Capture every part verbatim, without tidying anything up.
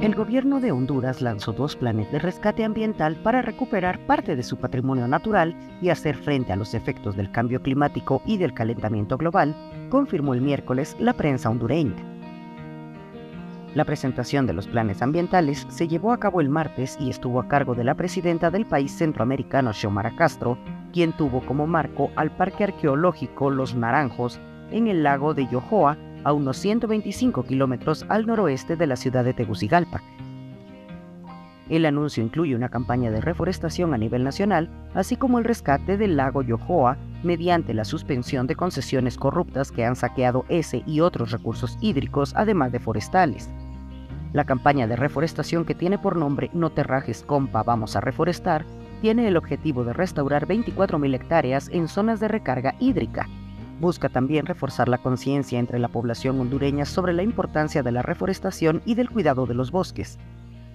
El gobierno de Honduras lanzó dos planes de rescate ambiental para recuperar parte de su patrimonio natural y hacer frente a los efectos del cambio climático y del calentamiento global, confirmó el miércoles la prensa hondureña. La presentación de los planes ambientales se llevó a cabo el martes y estuvo a cargo de la presidenta del país centroamericano, Xiomara Castro, quien tuvo como marco al Parque Arqueológico Los Naranjos en el lago de Yojoa, a unos ciento veinticinco kilómetros al noroeste de la ciudad de Tegucigalpa. El anuncio incluye una campaña de reforestación a nivel nacional, así como el rescate del lago Yojoa mediante la suspensión de concesiones corruptas que han saqueado ese y otros recursos hídricos, además de forestales. La campaña de reforestación, que tiene por nombre No te rajes, Compa, vamos a reforestar, tiene el objetivo de restaurar veinticuatro mil hectáreas en zonas de recarga hídrica. Busca también reforzar la conciencia entre la población hondureña sobre la importancia de la reforestación y del cuidado de los bosques.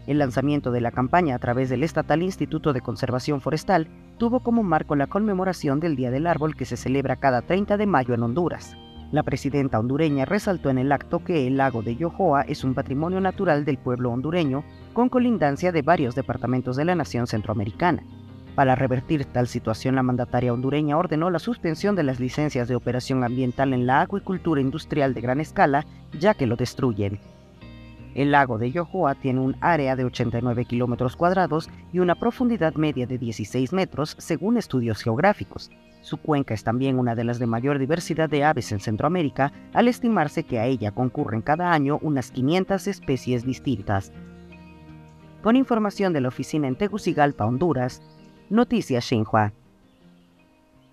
El lanzamiento de la campaña a través del estatal Instituto de Conservación Forestal tuvo como marco la conmemoración del Día del Árbol, que se celebra cada treinta de mayo en Honduras. La presidenta hondureña resaltó en el acto que el lago de Yojoa es un patrimonio natural del pueblo hondureño, con colindancia de varios departamentos de la nación centroamericana. Para revertir tal situación, la mandataria hondureña ordenó la suspensión de las licencias de operación ambiental en la acuicultura industrial de gran escala, ya que lo destruyen. El lago de Yojoa tiene un área de ochenta y nueve kilómetros cuadrados y una profundidad media de dieciséis metros, según estudios geográficos. Su cuenca es también una de las de mayor diversidad de aves en Centroamérica, al estimarse que a ella concurren cada año unas quinientas especies distintas. Con información de la oficina en Tegucigalpa, Honduras, Noticias Xinhua.